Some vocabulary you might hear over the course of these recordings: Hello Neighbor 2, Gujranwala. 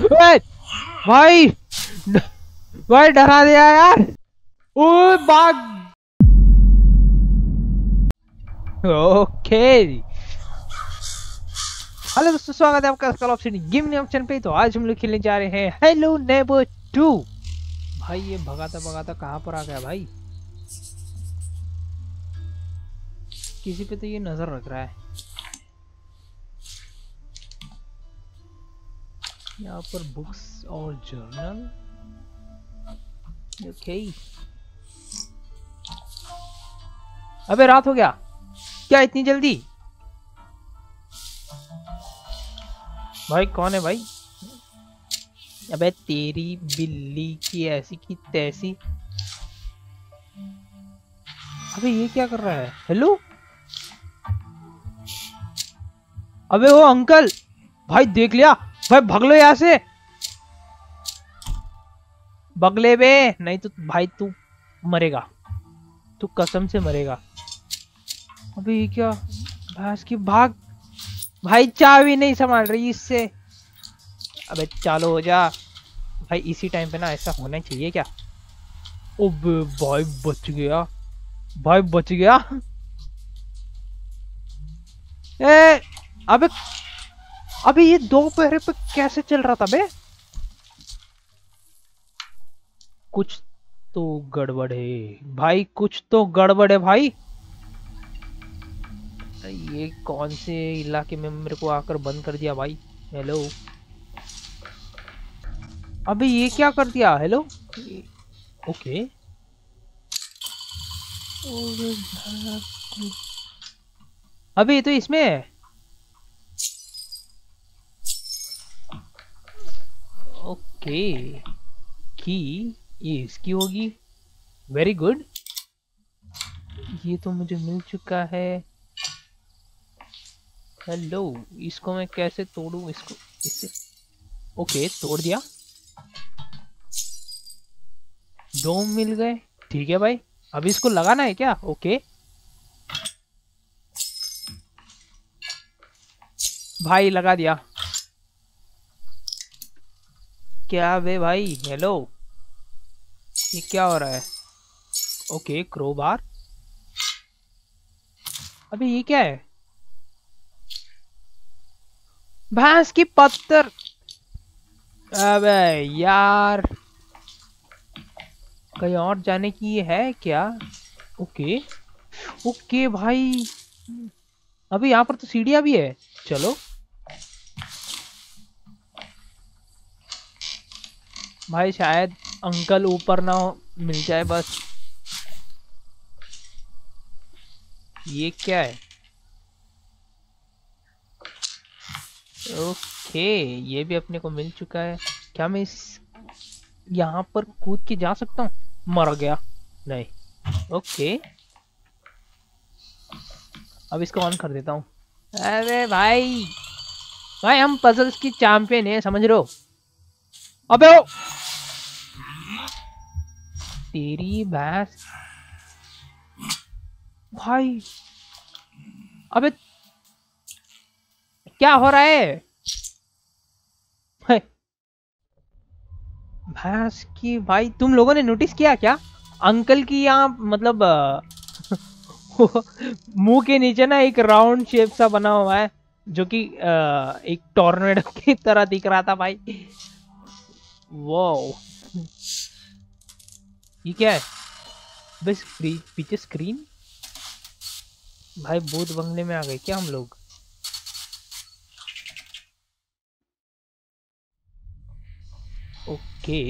भाई भाई डरा दिया यार। ओ बाघ। ओके हेलो दोस्तों, स्वागत है आपका कल ऑप्शन गेमिंग ऑप्शन पे। तो आज हम लोग खेलने जा रहे हैं हेलो नेबर 2। भाई ये भगाता भगाता कहाँ पर आ गया भाई? किसी पे तो ये नजर रख रहा है। यहाँ पर बुक्स और जर्नल। ओके अबे रात हो गया क्या इतनी जल्दी? भाई कौन है भाई? अबे तेरी बिल्ली की ऐसी की तैसी। अबे ये क्या कर रहा है? हेलो अबे वो अंकल भाई देख लिया भाई, भाग लो यहाँ से बगले बे, नहीं तो भाई तू मरेगा, तू कसम से मरेगा। अबे ये क्या भैंस की भाग भाई, चाबी नहीं संभाल रही इससे। अबे चालो हो जा भाई, इसी टाइम पे ना ऐसा होना चाहिए क्या? ओबे भाई बच गया, भाई बच गया। ए अबे अबे ये दो पैर पे कैसे चल रहा था बे? कुछ तो गड़बड़ है भाई, कुछ तो गड़बड़ है भाई। ये कौन से इलाके में मेरे को आकर बंद कर दिया भाई? हेलो अबे ये क्या कर दिया? हेलो ओके अबे ये तो इसमें है। ओके की ये इसकी होगी, वेरी गुड। ये तो मुझे मिल चुका है। हेलो इसको मैं कैसे तोड़ू? इसको इससे ओके तोड़ दिया, दो मिल गए। ठीक है भाई, अब इसको लगाना है क्या? ओके भाई लगा दिया। क्या वे भाई? हेलो ये क्या हो रहा है? Okay crowbar. अबे ये क्या है? भैंस की पत्थर। अबे यार कहीं और जाने की है क्या? ओके ओके भाई अबे यहाँ पर तो सीढ़ियाँ भी है। चलो भाई शायद अंकल ऊपर ना हो, मिल जाए बस। ये क्या है? ओके ये भी अपने को मिल चुका है। क्या मैं इस यहाँ पर कूद के जा सकता हूँ? मर गया नहीं। ओके अब इसको ऑन कर देता हूँ। अरे भाई भाई हम पजल्स की चैंपियन है, समझ रहे हो? अबे ओ तेरी भैंस भाई। अबे क्या हो रहा है? भैंस की भाई तुम लोगों ने नोटिस किया क्या? अंकल की यहाँ मतलब मुंह के नीचे ना एक राउंड शेप सा बना हुआ है, जो कि एक टॉर्नेडो की तरह दिख रहा था भाई। वो ये क्या है? बस पीछे स्क्रीन। भाई भूत बंगले में आ गए क्या हम लोग? ओके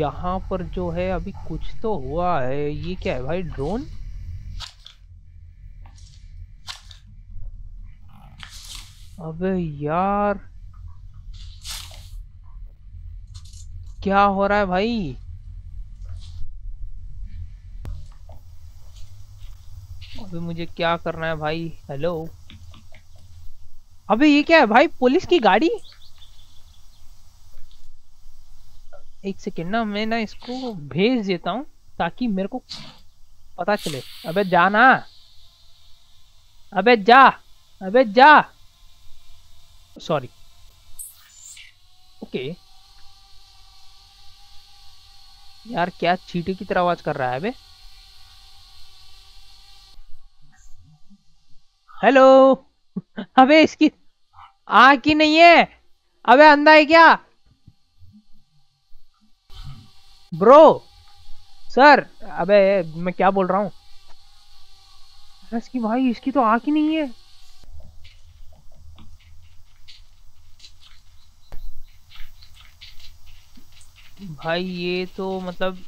यहाँ पर जो है अभी कुछ तो हुआ है। ये क्या है भाई? ड्रोन। अबे यार क्या हो रहा है भाई? अबे मुझे क्या करना है भाई? हेलो अबे ये क्या है भाई? पुलिस की गाड़ी। एक सेकेंड ना, मैं ना इसको भेज देता हूँ ताकि मेरे को पता चले। अबे जा ना, अबे जा, अबे जा। सॉरी ओके यार, क्या चींटी की तरह आवाज कर रहा है बे। हेलो, अबे इसकी आँख ही नहीं है, अबे अंधा है क्या ब्रो सर। अबे मैं क्या बोल रहा हूँ, इसकी भाई इसकी तो आँख ही नहीं है। भाई ये तो मतलब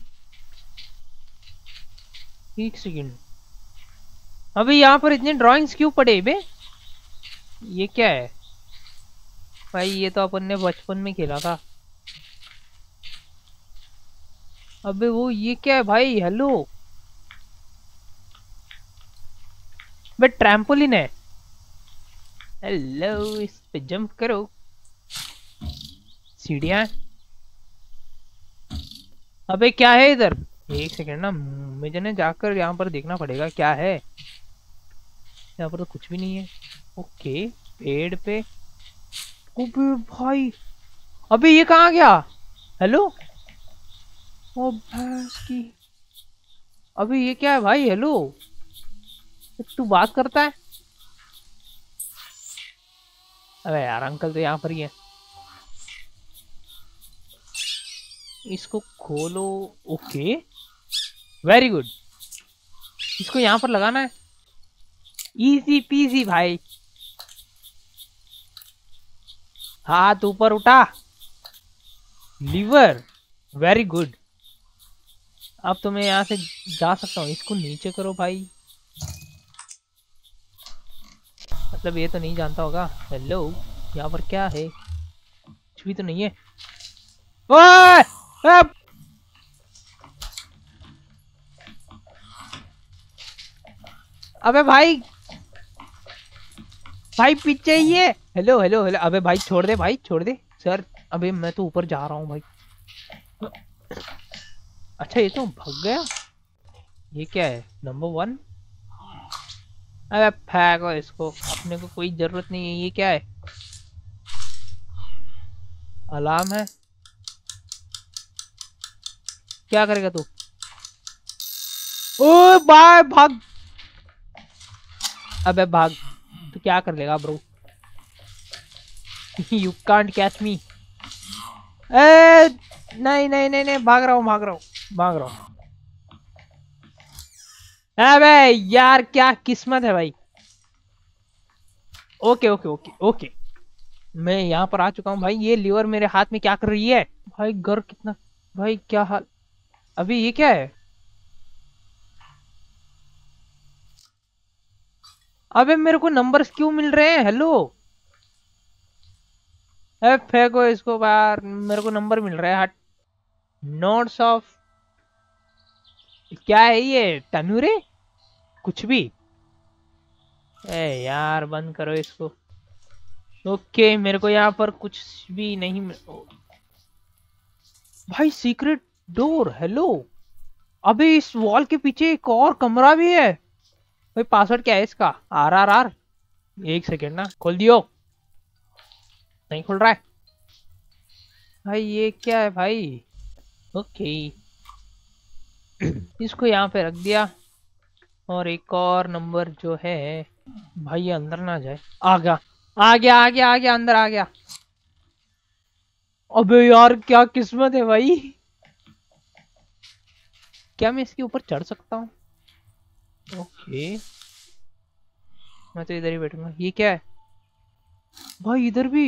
एक सेकेंड, अभी यहाँ पर इतने ड्राइंग्स क्यों पड़े बे, ये क्या है भाई। ये तो अपन ने बचपन में खेला था। अबे वो ये क्या है भाई। हेलो बे, ट्रैम्पोलिन है। हेलो, इस पे जंप करो, सीढ़ियाँ। अबे क्या है इधर, एक सेकेंड ना, मुझे ना जाकर यहाँ पर देखना पड़ेगा क्या है। यहाँ पर तो कुछ भी नहीं है। ओके पेड़ पे, अबे भाई अबे ये कहाँ गया। हेलो ओ भाई, अबे ये क्या है भाई। हेलो तू बात करता है। अबे यार अंकल तो यहाँ पर ही है। इसको खोलो। ओके वेरी गुड, इसको यहाँ पर लगाना है। इजी पीजी भाई, हाथ ऊपर उठा, लीवर, वेरी गुड। अब तो मैं यहाँ से जा सकता हूँ। इसको नीचे करो भाई, मतलब ये तो नहीं जानता होगा। हेलो यहाँ पर क्या है, कुछ भी तो नहीं है। ओए अबे भाई भाई पीछे ही है। हेलो हेलो हेलो, अबे भाई छोड़ दे भाई, छोड़ दे सर। अबे मैं तो ऊपर जा रहा हूँ भाई। अच्छा ये तो भाग गया। ये क्या है, नंबर 1। अबे फेंको इसको, अपने को कोई जरूरत नहीं है। ये क्या है, अलार्म है। क्या करेगा तू। ओ बाय भाग, अबे भाग, तू क्या कर लेगा bro. You can't catch me. ए नहीं नहीं नहीं नहीं, भाग रहा हूँ भाग रहा हूँ भाग रहा हूँ। अबे यार क्या किस्मत है भाई। ओके ओके ओके ओके, मैं यहाँ पर आ चुका हूँ भाई। ये लीवर मेरे हाथ में क्या कर रही है भाई। घर कितना भाई, क्या हाल। अभी ये क्या है, अबे मेरे को नंबर्स क्यों मिल रहे हैं। हेलो अबे फेंको इसको बाहर, मेरे को नंबर मिल रहा है। हट, नोट्स ऑफ क्या है ये, तनूरे कुछ भी। ए यार बंद करो इसको। ओके मेरे को यहाँ पर कुछ भी नहीं भाई। Secret door. हेलो, अभी इस वॉल के पीछे एक और कमरा भी है भाई। पासवर्ड क्या है इसका, RRR। एक सेकेंड ना, खोल दियो। नहीं खोल रहा है भाई। ये क्या है भाई। ओके इसको यहाँ पे रख दिया। और एक और नंबर जो है भाई, ये अंदर ना जाए। आ गया आ गया आ गया आ गया, अंदर आ गया। अबे यार क्या किस्मत है भाई। क्या मैं इसके ऊपर चढ़ सकता हूँ। ओके मैं तो इधर ही बैठूंगा। ये क्या है भाई, इधर भी।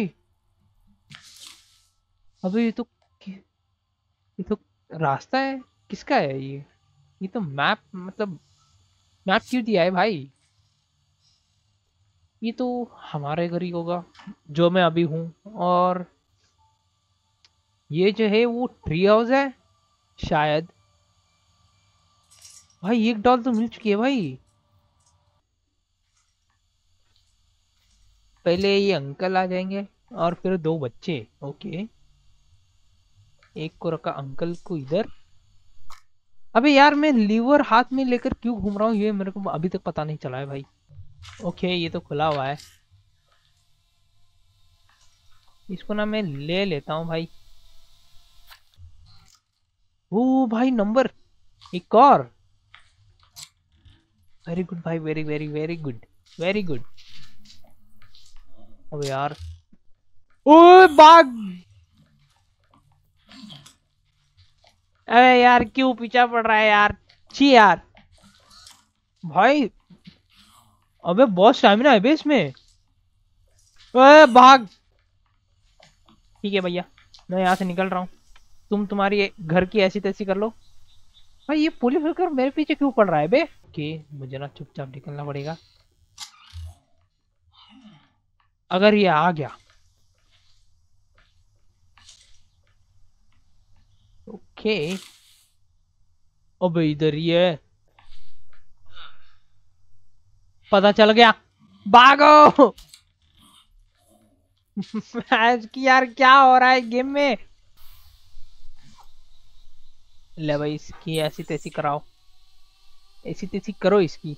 अबे ये तो रास्ता है, किसका है ये। ये तो मैप, मतलब मैप क्यों दिया है भाई। ये तो हमारे घर ही होगा जो मैं अभी हूँ। और ये जो है वो ट्री हाउस है शायद। भाई एक डॉल तो मिल चुकी है भाई। पहले ये अंकल आ जाएंगे और फिर 2 बच्चे। ओके एक को रखा अंकल को इधर। अबे यार मैं लीवर हाथ में लेकर क्यों घूम रहा हूँ, ये मेरे को अभी तक पता नहीं चला है भाई। ओके ये तो खुला हुआ है। इसको ना मैं ले लेता हूँ भाई। ओ भाई नंबर एक और, वेरी गुड भाई, very very very good, very good. अबे यार, ओए बाग, अरे यार क्यों पीछा पड़ रहा है यार, छी यार भाई। अबे बहुत स्टैमिना है बे इसमें, भाग। ठीक है भैया, मैं यहाँ से निकल रहा हूँ, तुम तुम्हारी घर की ऐसी तैसी कर लो। भाई ये पुलिस वर्कर मेरे पीछे क्यों पड़ रहा है बे? कि मुझे ना चुपचाप निकलना पड़ेगा। अगर ये आ गया ओके। अबे इधर ही है, पता चल गया, भागो। आज की यार क्या हो रहा है गेम में। ले भाई इसकी ऐसी तैसी कराओ, ऐसी तैसी करो इसकी।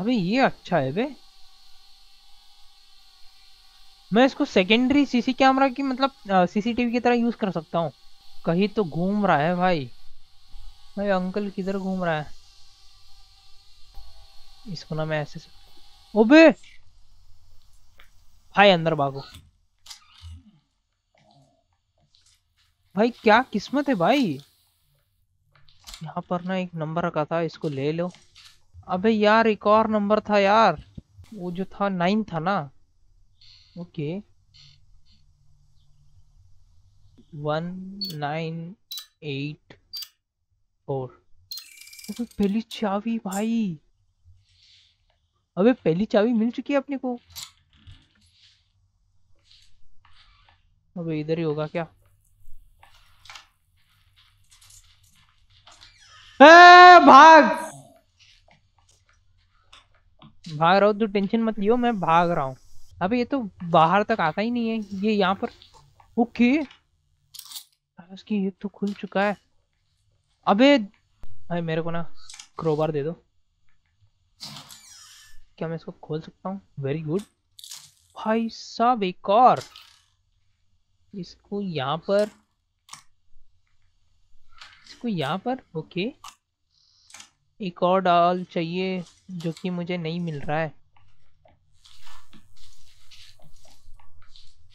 अबे ये अच्छा है बे। मैं इसको सेकेंडरी सीसी कैमरा की मतलब सीसीटीवी की तरह यूज कर सकता हूँ। कहीं तो घूम रहा है भाई। भाई अंकल किधर घूम रहा है? इसको ना मैं ऐसे, ओबे भाई अंदर भागो। भाई क्या किस्मत है भाई। यहाँ पर ना एक नंबर रखा था, इसको ले लो। अबे यार एक और नंबर था यार, वो जो था 9 था ना। ओके 1984। अबे पहली चाबी भाई, अबे पहली चाबी मिल चुकी है अपने को। अबे इधर ही होगा क्या? भाग भाग रहा हूँ, तू टेंशन मत लियो, मैं भाग रहा हूँ। अबे ये तो बाहर तक आता ही नहीं है, ये यहाँ पर। ओके उसकी ये तो खुल चुका है। अबे भाई मेरे को ना क्रोबार दे दो। क्या मैं इसको खोल सकता हूँ? वेरी गुड भाई साहब, एक और। इसको यहाँ पर, इसको यहाँ पर। ओके एक और डाल चाहिए जो कि मुझे नहीं मिल रहा है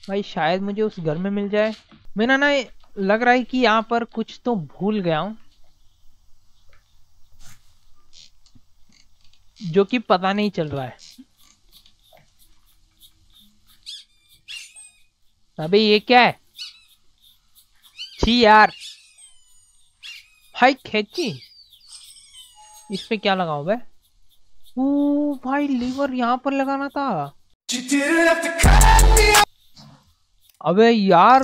भाई। शायद मुझे उस घर में मिल जाए। मेरा ना लग रहा है कि यहाँ पर कुछ तो भूल गया हूँ जो कि पता नहीं चल रहा है। अबे ये क्या है? छी यार भाई खेची। इस पे क्या लगाओ बे? ओ भाई लीवर यहाँ पर लगाना था। अबे यार,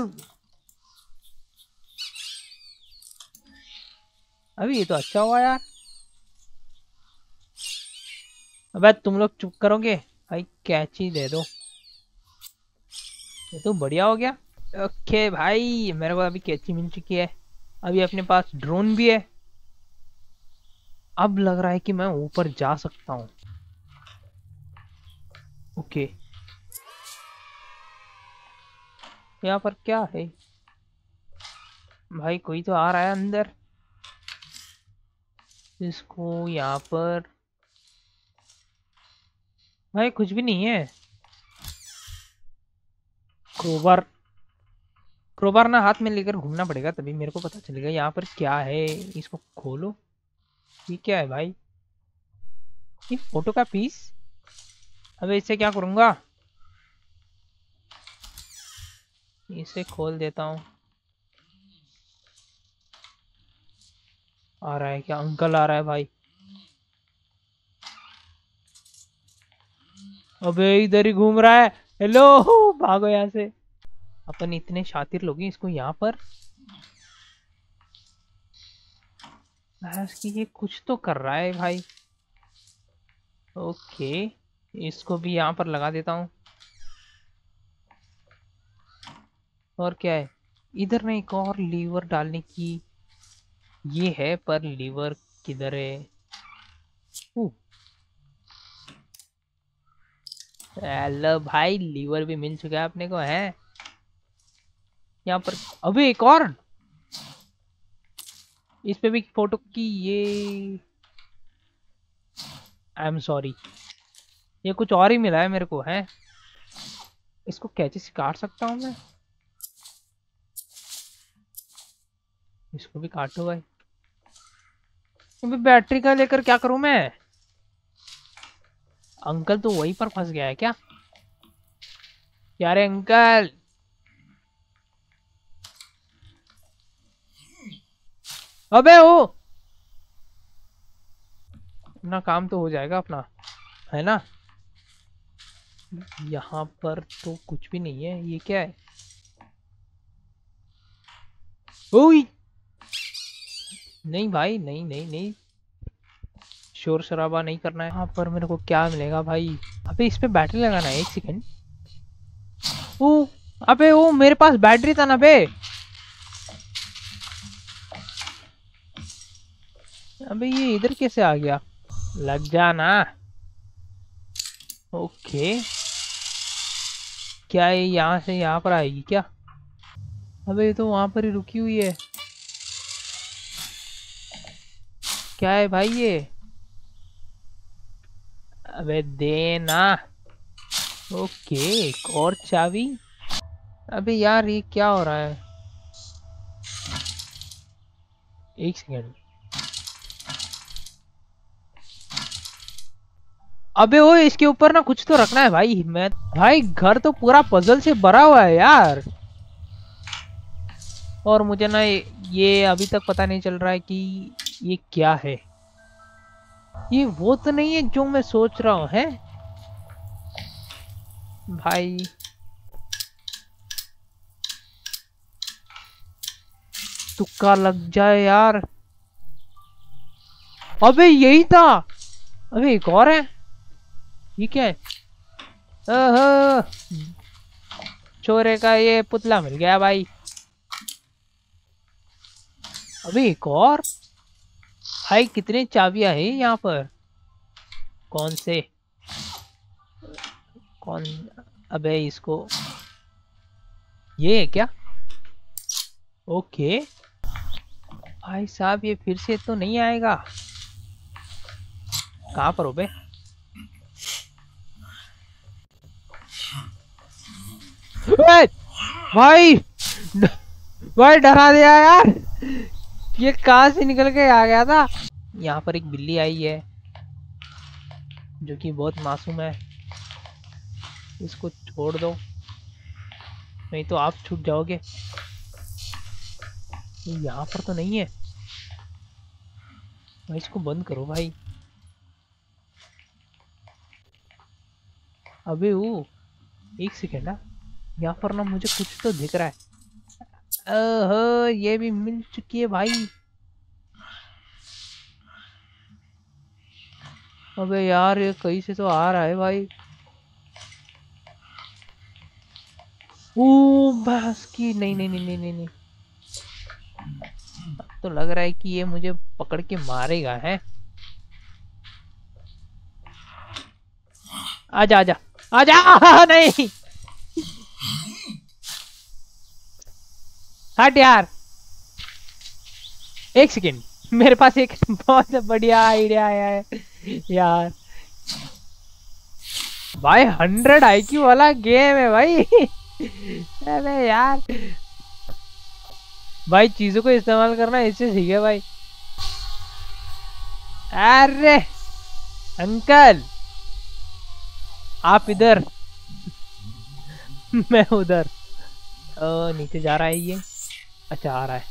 अबे ये तो अच्छा हुआ यार। अबे तुम लोग चुप करोगे? भाई कैची दे दो, ये तो बढ़िया हो गया। ओके भाई मेरे को अभी कैची मिल चुकी है। अभी अपने पास ड्रोन भी है। अब लग रहा है कि मैं ऊपर जा सकता हूँ। ओके यहाँ पर क्या है भाई? कोई तो आ रहा है अंदर। इसको यहाँ पर, भाई कुछ भी नहीं है। क्रोबार, क्रोबार ना हाथ में लेकर घूमना पड़ेगा तभी मेरे को पता चलेगा यहाँ पर क्या है। इसको खोलो। ये क्या है भाई? ये फोटो का पीस। अबे इससे क्या करूँगा? इसे खोल देता हूँ। आ रहा है क्या? अंकल आ रहा है भाई। अबे इधर ही घूम रहा है। हेलो भागो यहाँ से। अपन इतने शातिर लोग हैं। इसको यहाँ पर कि ये कुछ तो कर रहा है भाई। ओके इसको भी यहाँ पर लगा देता हूँ। और क्या है इधर में? एक और लीवर डालने की ये है, पर लीवर किधर है? चलो भाई लीवर भी मिल चुका है अपने को है यहाँ पर। अबे एक और इस पे भी फोटो की ये आई एम सॉरी ये कुछ और ही मिला है मेरे को है। इसको कैची से काट सकता हूँ मैं, इसको भी काटो भाई। अभी बैटरी का लेकर क्या करूं मैं। अंकल तो वहीं पर फंस गया है क्या यार। अंकल अबे ओ अपना काम तो हो जाएगा अपना है ना। यहाँ पर तो कुछ भी नहीं है, ये क्या है। ओई नहीं भाई नहीं नहीं नहीं शोर शराबा नहीं करना है। यहाँ पर मेरे को क्या मिलेगा भाई। अबे इस पे बैटरी लगाना है, एक सेकेंड। ओ अबे वो मेरे पास बैटरी था ना बे। अबे ये इधर कैसे आ गया। लग जाना ओके। क्या ये यहाँ से यहाँ पर आएगी क्या। अबे ये तो वहां पर ही रुकी हुई है। क्या है भाई ये। अबे देना ओके एक और चाबी। अबे यार ये क्या हो रहा है। एक सेकेंड अबे वो इसके ऊपर ना कुछ तो रखना है भाई। मैं भाई घर तो पूरा पजल से भरा हुआ है यार। और मुझे ना ये अभी तक पता नहीं चल रहा है कि ये क्या है। ये वो तो नहीं है जो मैं सोच रहा हूँ है भाई। तुक्का लग जाए यार। अबे यही था। अबे एक और है, ये क्या है। चोरे का ये पुतला मिल गया भाई। अबे एक और भाई। कितने चाबियां हैं यहाँ पर। कौन से कौन। अबे इसको ये है क्या। ओके भाई साहब ये फिर से तो नहीं आएगा। कहाँ पर हो बे। भाई भाई डरा दिया यार। ये कहाँ से निकल के आ गया था। यहाँ पर एक बिल्ली आई है जो कि बहुत मासूम है। इसको छोड़ दो नहीं तो आप छूट जाओगे। यहाँ पर तो नहीं है भाई। इसको बंद करो भाई। अबे वो एक सेकेंड ना, यहाँ पर ना मुझे कुछ तो दिख रहा है। ओहो ये भी मिल चुकी है भाई। अबे यार ये कहीं से तो आ रहा है भाई। ओ बस की नहीं नहीं नहीं नहीं नहीं तो लग रहा है कि ये मुझे पकड़ के मारेगा है। आजा आजा आजा नहीं हट यार। एक सेकेंड मेरे पास एक बहुत बढ़िया आइडिया आया है यार। भाई 100 IQ वाला गेम है भाई। अरे यार भाई चीजों को इस्तेमाल करना इससे सीखे भाई। अरे अंकल आप इधर मैं उधर। नीचे जा रहा है ये। अच्छा आ रहा है।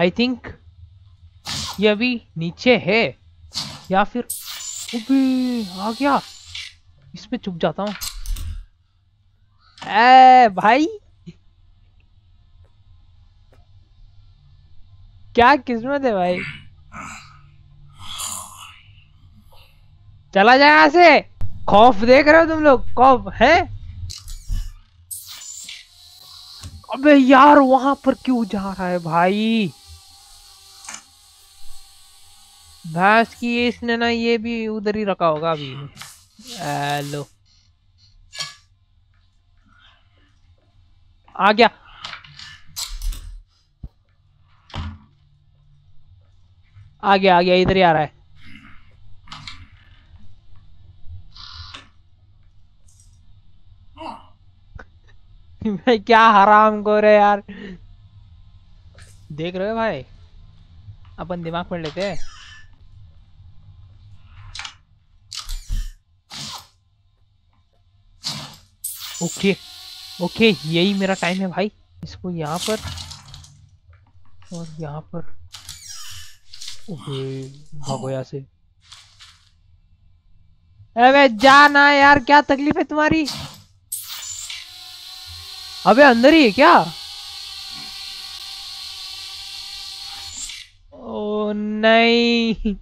आई थिंक ये अभी नीचे है या फिर आ गया। इस पे चुप जाता हूँ भाई। क्या किस्मत है भाई। चला जाए यहाँ से। खौफ देख रहे हो तुम लोग। खौफ है। अबे यार वहां पर क्यों जा रहा है भाई। भैंस की इसने ना ये भी उधर ही रखा होगा अभी। हेलो आ गया। आ गया आ गया, इधर ही आ रहा है। भाई क्या हराम गोर है यार, देख रहे हो भाई अपन दिमाग पढ़ लेते हैं। ओके ओके यही मेरा टाइम है भाई। इसको यहाँ पर और यहाँ पर भागो यहाँ से। अबे जा ना यार, क्या तकलीफ है तुम्हारी। अबे अंदर ही है क्या। ओ नहीं,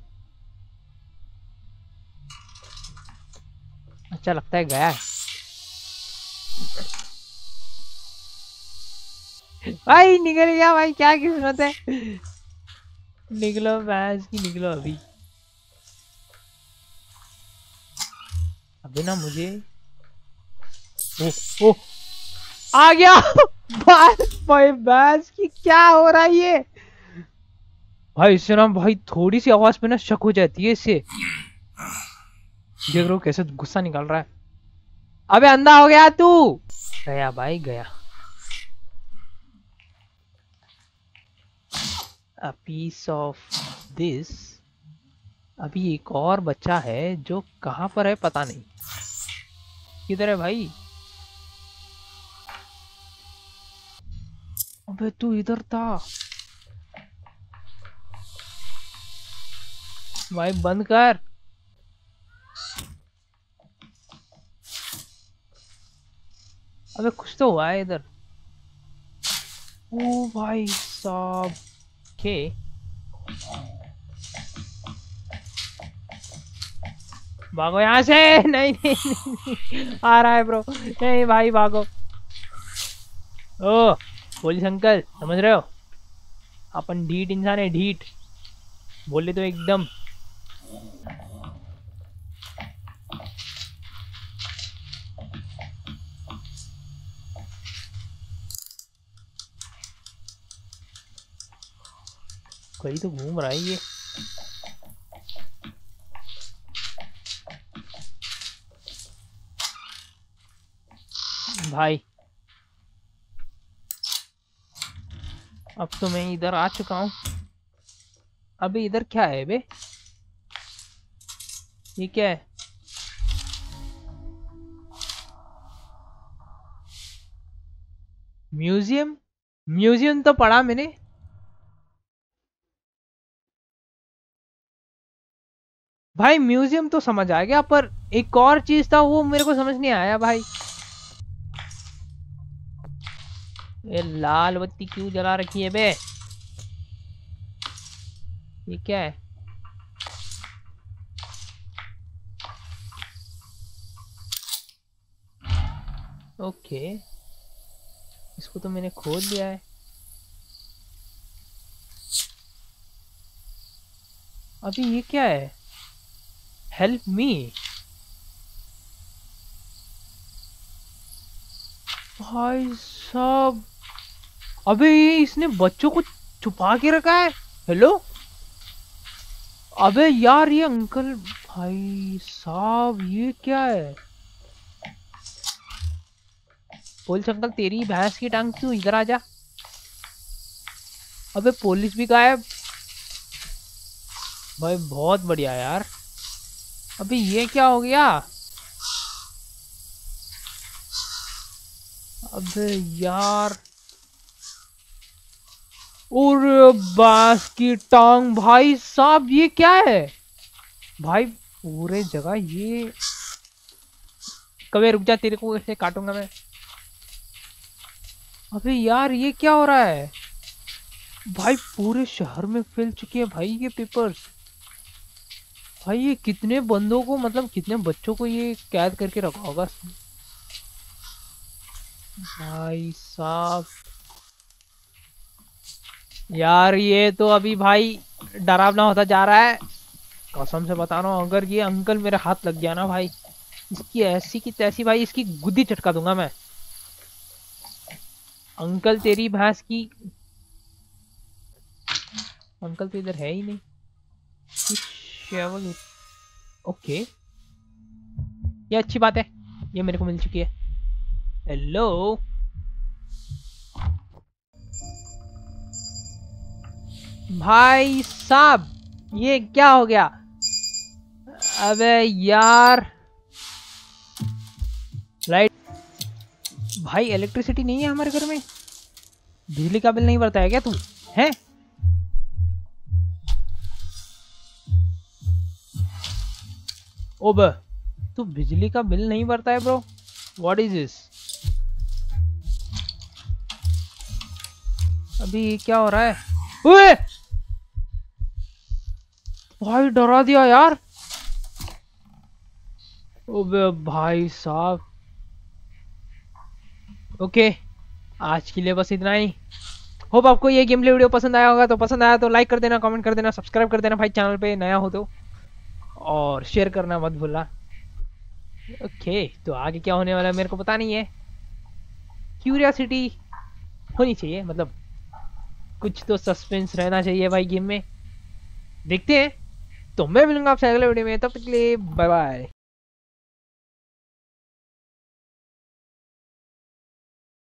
अच्छा लगता है गया है। भाई निकल गया भाई, क्या किस्मत है। निकलो भैंस की, निकलो अभी। अभी ना मुझे ओ आ गया भाई भैंस की। क्या हो रहा है ये भाई। इससे ना भाई थोड़ी सी आवाज पे ना शक हो जाती है इससे। देख रहे हो कैसे गुस्सा निकाल रहा है। अबे अंधा हो गया तू। गया भाई गया। A piece of this। अभी एक और बच्चा है जो कहाँ पर है पता नहीं, किधर है भाई। अबे तू इधर था भाई, बंद कर। अबे कुछ तो हुआ है इधर। ओ भाई साहब के भागो यहाँ से। नहीं, नहीं, नहीं आ रहा है ब्रो। नहीं भाई भागो। ओ पुलिस अंकल समझ रहे हो, अपन ढीठ इंसान है, ढीठ बोले तो एकदम। कहीं तो घूम रहा है ये। भाई अब तो मैं इधर आ चुका हूं। अबे इधर क्या है बे, ये क्या है। म्यूजियम, म्यूजियम तो पढ़ा मैंने। भाई म्यूजियम तो समझ आ गया, पर एक और चीज था वो मेरे को समझ नहीं आया भाई। ये लाल बत्ती क्यों जला रखी है बे, ये क्या है। ओके इसको तो मैंने खोल दिया है। अभी ये क्या है। Help me भाई साहब। अबे इसने बच्चों को छुपा के रखा है। हेलो अबे यार ये अंकल भाई साहब, ये क्या है। पुलिस अंकल तेरी भैंस की टांग, तू इधर आजा। अबे पुलिस भी गायब भाई, बहुत बढ़िया यार। अभी ये क्या हो गया। अबे यार और बांस की टांग भाई साहब, ये क्या है भाई पूरे जगह ये। कभी रुक जा, तेरे को ऐसे काटूंगा मैं। अबे यार ये क्या हो रहा है भाई, पूरे शहर में फैल चुके हैं भाई ये पेपर्स। भाई ये कितने बंदों को, मतलब कितने बच्चों को ये कैद करके रखा होगा भाई साहब। यार ये तो अभी भाई डरावना होता जा रहा है, कसम से बता रहा हूँ। अगर ये अंकल मेरे हाथ लग गया ना भाई, इसकी ऐसी की तैसी भाई, इसकी गुद्दी चटका दूंगा मैं। अंकल तेरी भैंस की, अंकल तो इधर है ही नहीं। ओके ये अच्छी बात है, ये मेरे को मिल चुकी है। हेलो भाई साहब ये क्या हो गया? अबे यार लाइट भाई, इलेक्ट्रिसिटी नहीं है हमारे घर में। बिजली का बिल नहीं भरता है क्या तू? है ओबे तू बिजली का बिल नहीं भरता है ब्रो? What is this? अभी क्या हो रहा है? ओए भाई डरा दिया यार। ओबे भाई साहब ओके आज के लिए बस इतना ही। होप आपको ये गेम प्ले वीडियो पसंद आया होगा, तो पसंद आया तो लाइक कर देना, कमेंट कर देना, सब्सक्राइब कर देना भाई चैनल पे नया हो तो, और शेयर करना मत भूलना। ओके तो आगे क्या होने वाला है मेरे को पता नहीं है, क्यूरियोसिटी होनी चाहिए, मतलब कुछ तो सस्पेंस रहना चाहिए भाई गेम में। देखते हैं, तो मैं मिलूंगा आपसे अगले वीडियो में, तब तक के लिए बाय बाय।